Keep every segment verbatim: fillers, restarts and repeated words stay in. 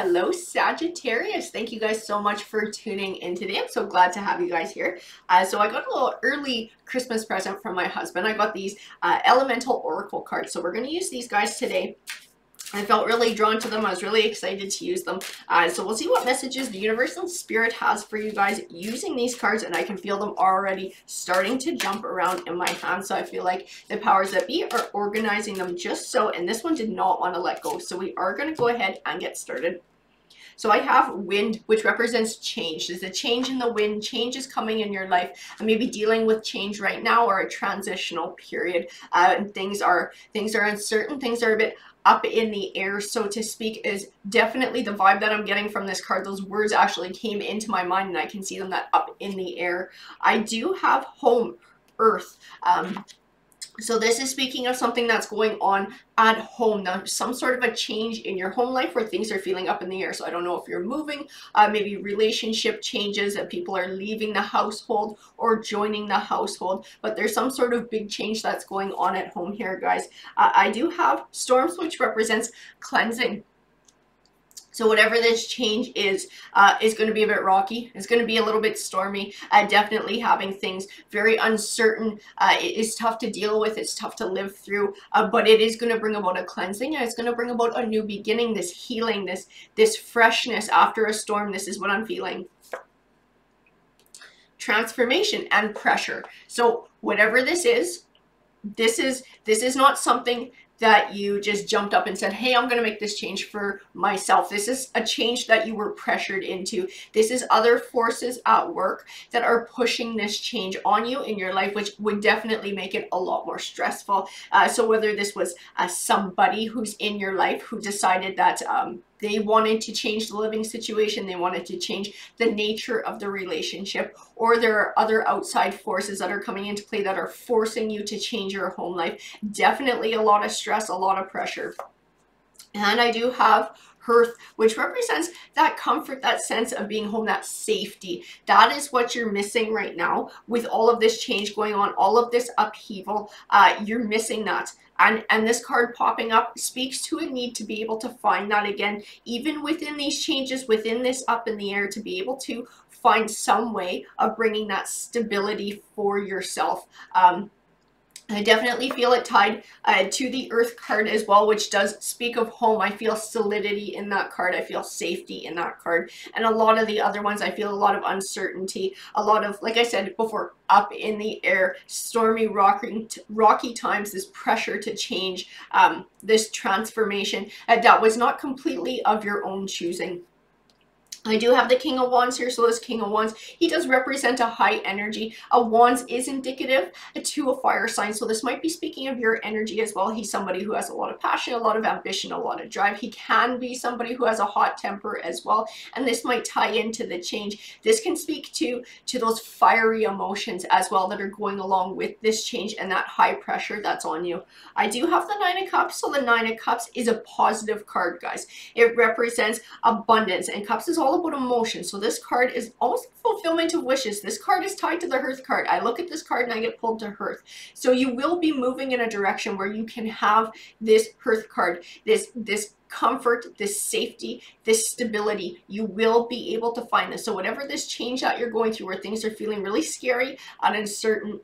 Hello Sagittarius, thank you guys so much for tuning in today. I'm so glad to have you guys here. Uh, so I got a little early Christmas present from my husband. I got these uh, Elemental Oracle cards, so we're going to use these guys today. I felt really drawn to them. I was really excited to use them. Uh, so we'll see what messages the universe and spirit has for you guys using these cards, and I can feel them already starting to jump around in my hand. So I feel like the powers that be are organizing them just so, and this one did not want to let go. So we are going to go ahead and get started. So I have wind, which represents change. There's a change in the wind. Change is coming in your life. I may be dealing with change right now or a transitional period. Uh, and things are, things are uncertain. Things are a bit up in the air, so to speak, is definitely the vibe that I'm getting from this card. Those words actually came into my mind and I can see them, that up in the air. I do have home, earth. Um, So this is speaking of something that's going on at home. Now, some sort of a change in your home life where things are feeling up in the air. So I don't know if you're moving, uh, maybe relationship changes, that people are leaving the household or joining the household. But there's some sort of big change that's going on at home here, guys. Uh, I do have storms, which represents cleansing. So whatever this change is, uh, is going to be a bit rocky. It's going to be a little bit stormy. Uh, definitely having things very uncertain. Uh, it is tough to deal with. It's tough to live through. Uh, but it is going to bring about a cleansing. And it's going to bring about a new beginning, this healing, this, this freshness after a storm. This is what I'm feeling. Transformation and pressure. So whatever this is, this is, this is not something that you just jumped up and said, hey, I'm going to make this change for myself. This is a change that you were pressured into. This is other forces at work that are pushing this change on you in your life, which would definitely make it a lot more stressful. Uh, so whether this was uh, somebody who's in your life who decided that um, they wanted to change the living situation, they wanted to change the nature of the relationship, or there are other outside forces that are coming into play that are forcing you to change your home life. Definitely a lot of stress, a lot of pressure. And I do have earth, which represents that comfort, that sense of being home, that safety. That is what you're missing right now with all of this change going on, all of this upheaval. Uh, you're missing that. And, and this card popping up speaks to a need to be able to find that again, even within these changes, within this up in the air, to be able to find some way of bringing that stability for yourself. Um, I definitely feel it tied uh, to the earth card as well, which does speak of home. I feel solidity in that card. I feel safety in that card. And a lot of the other ones, I feel a lot of uncertainty, a lot of, like I said before, up in the air, stormy, rocky, rocky times, this pressure to change, um, this transformation uh, that was not completely of your own choosing. I do have the King of Wands here, so this King of Wands, he does represent a high energy. A Wands is indicative to a fire sign, so this might be speaking of your energy as well. He's somebody who has a lot of passion, a lot of ambition, a lot of drive. He can be somebody who has a hot temper as well, and this might tie into the change. This can speak to, to those fiery emotions as well that are going along with this change and that high pressure that's on you. I do have the Nine of Cups, so the Nine of Cups is a positive card, guys. It represents abundance, and Cups is all about emotion. So this card is almost fulfillment of wishes. This card is tied to the Earth card. I look at this card and I get pulled to Earth. So you will be moving in a direction where you can have this Earth card, this this comfort, this safety, this stability. You will be able to find this. So whatever this change that you're going through, where things are feeling really scary and uncertain,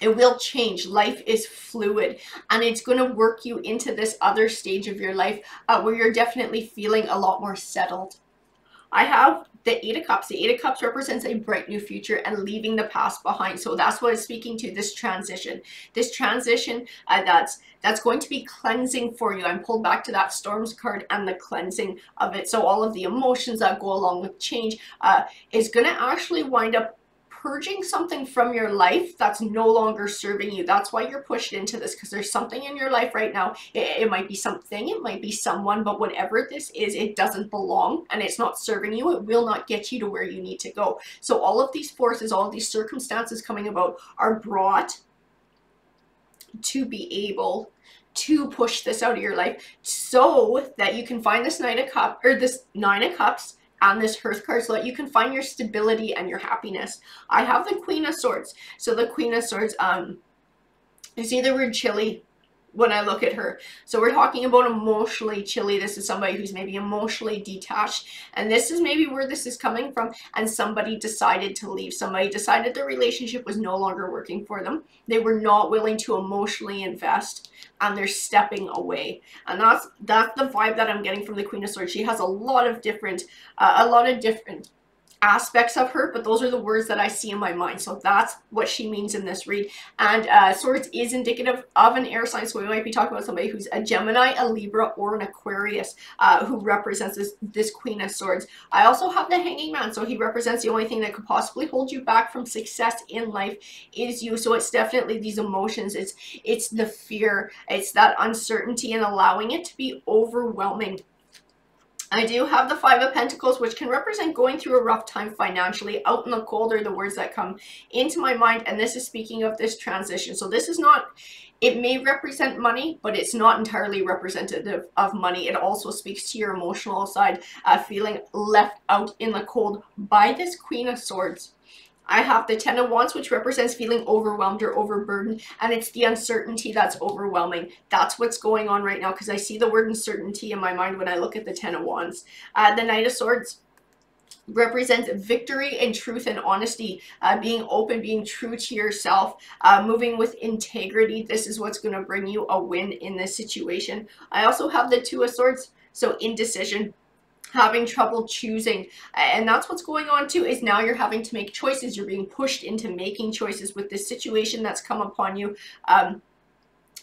it will change. Life is fluid, and it's going to work you into this other stage of your life uh, where you're definitely feeling a lot more settled. I have the Eight of Cups. The Eight of Cups represents a bright new future and leaving the past behind. So that's what it's speaking to, this transition. This transition uh, that's that's going to be cleansing for you. I'm pulled back to that Storms card and the cleansing of it. So all of the emotions that go along with change uh, is going to actually wind up purging something from your life that's no longer serving you. That's why you're pushed into this, because there's something in your life right now. It, it might be something, it might be someone, but whatever this is, it doesn't belong and it's not serving you. It will not get you to where you need to go. So all of these forces, all of these circumstances coming about are brought to be able to push this out of your life so that you can find this Nine of Cups, or this Nine of Cups, on this Earth card, so that you can find your stability and your happiness. I have the Queen of Swords. So the Queen of Swords um, is either we're chilly, when I look at her. So we're talking about emotionally chilly. This is somebody who's maybe emotionally detached, and this is maybe where this is coming from. And somebody decided to leave. Somebody decided their relationship was no longer working for them. They were not willing to emotionally invest, and they're stepping away. And that's that's the vibe that I'm getting from the Queen of Swords. She has a lot of different uh, a lot of different aspects of her, but those are the words that I see in my mind. So that's what she means in this read. And uh, Swords is indicative of an air sign, so we might be talking about somebody who's a Gemini, a Libra, or an Aquarius, uh, who represents this, this Queen of Swords. I also have the Hanging Man, so he represents the only thing that could possibly hold you back from success in life is you. So it's definitely these emotions. It's, it's the fear. It's that uncertainty and allowing it to be overwhelming. I do have the Five of Pentacles, which can represent going through a rough time financially. Out in the cold are the words that come into my mind, and this is speaking of this transition. So this is not... It may represent money, but it's not entirely representative of money. It also speaks to your emotional side, uh, feeling left out in the cold by this Queen of Swords. I have the Ten of Wands, which represents feeling overwhelmed or overburdened, and it's the uncertainty that's overwhelming. That's what's going on right now, because I see the word uncertainty in my mind when I look at the Ten of Wands. Uh, the Knight of Swords represents victory and truth and honesty, uh, being open, being true to yourself, uh, moving with integrity. This is what's going to bring you a win in this situation. I also have the Two of Swords, so indecision. Having trouble choosing, and that's what's going on too, is now you're having to make choices. You're being pushed into making choices with this situation that's come upon you. Um,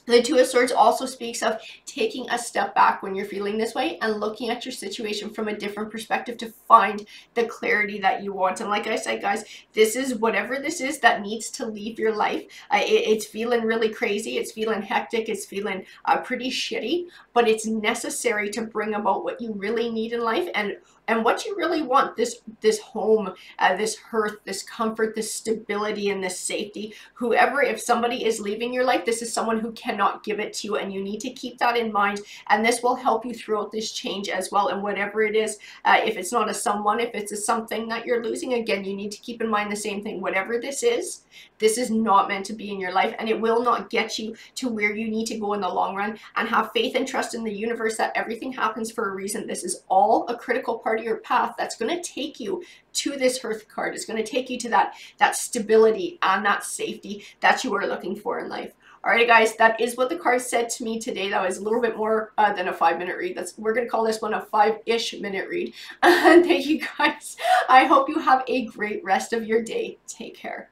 the Two of Swords also speaks of taking a step back when you're feeling this way and looking at your situation from a different perspective to find the clarity that you want. And like I said, guys, this is whatever this is that needs to leave your life. Uh, it, it's feeling really crazy. It's feeling hectic. It's feeling uh, pretty shitty, but it's necessary to bring about what you really need in life and and what you really want. This this home, uh, this hearth, this comfort, this stability, and this safety. Whoever, if somebody is leaving your life, this is someone who cannot give it to you, and you need to keep that in mind. And this will help you throughout this change as well. And whatever it is, uh, if it's not a someone, if it's a something that you're losing, again, you need to keep in mind the same thing. Whatever this is, this is not meant to be in your life, and it will not get you to where you need to go in the long run. And have faith and trust in the universe that everything happens for a reason. This is all a critical part of your path that's going to take you to this Hearth card. It's going to take you to that that stability and that safety that you are looking for in life. Alright guys, that is what the card said to me today. That was a little bit more uh, than a five minute read. That's, we're going to call this one a five-ish minute read. And thank you guys. I hope you have a great rest of your day. Take care.